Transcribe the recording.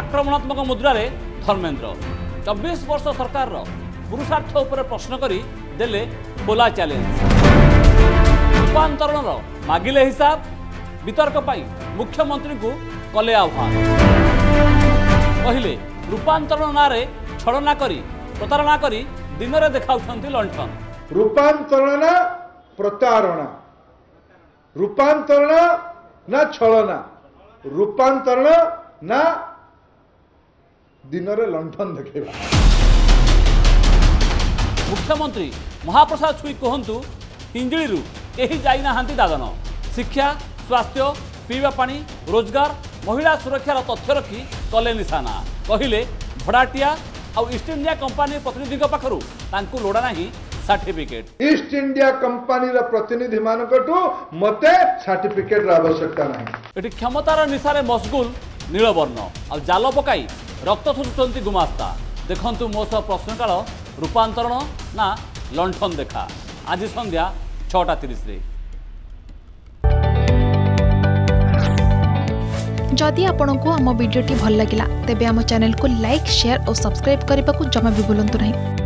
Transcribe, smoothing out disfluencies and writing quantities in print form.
आक्रमणात्मक मुद्रा रे धर्मेंद्र 24 वर्ष सरकार पुरुषार्थ उपर प्रश्न करी देले बोला चैलेंज रूपांतरण मागिले हिसाब वितर्क पाई मुख्यमंत्री को कले आह्वान कहले रूपांतरण ना रे छड़ना करी प्रतारणा करी दिन रे देखाउछंती लंठन रूपांतरण प्रतारणा रूपांतरण ना छलना रूपांतरण ना दिन रे लंठन देखा मुख्यमंत्री महाप्रसाद छुई कहतु हिंजिड़ी कहीं जाइना दादन शिक्षा स्वास्थ्य पीवा पानी रोजगार महिला सुरक्षार तथ्य रखी कले निशाना कहले भड़ाटिया आउ ईस्ट इंडिया कंपानी प्रतिनिधि पाखर लोड़ा नहीं सर्टिफिकेट ईस्ट इंडिया कंपानी रा प्रतिनिधि मानकटू मते सर्टिफिकेट रा आवश्यकता नहीं क्षमतार निशारे मशगुल नीलवर्ण आ जाल पकाई रक्त शोषुंट गुमास्ता देखु मो सह प्रश्नकाल रूपांतरण ना लंठन देखा आज संध्या 6:30 रे। जदि आपंक आम भिडी भल लगा तेब आम चैनल को लाइक शेयर और सब्सक्राइब करने को जमा भी बुलां नहीं।